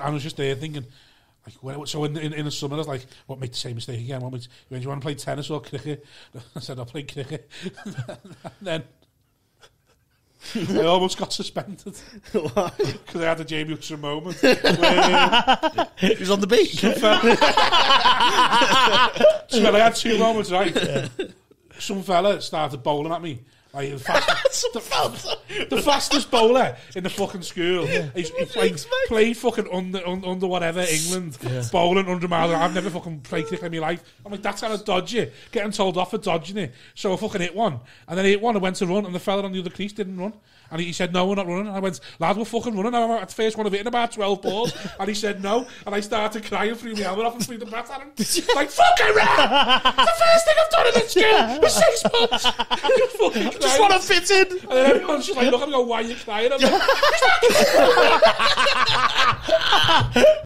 I was just there thinking, like, well, so in the summer, I was like, what, make the same mistake again? What, do you want to play tennis or cricket? I said, I'll play cricket. And then I almost got suspended. Why? Because I had a Jamie Uxon moment. He was on the beach. So I had 2 moments, right? Yeah. Some fella started bowling at me. Like, the fastest bowler in the fucking school. Yeah. He's like, played fucking under whatever England, yeah. Bowling 100 miles. I've never fucking played cricket in my life. I'm like, that's how to dodge it. Getting told off for dodging it. So I fucking hit one. And then I hit one, I went to run, and the fella on the other crease didn't run. And he said, no, we're not running. And I went, lad, we're fucking running. I had the first one of it in about 12 balls. And he said, no. And I started crying, threw my helmet off and threw the bat at him. Like, fuck, I ran! The first thing I've done in this school was 6 months. I just want to fit in. And then everyone's just like, look, I'm going, why are you crying? I'm like,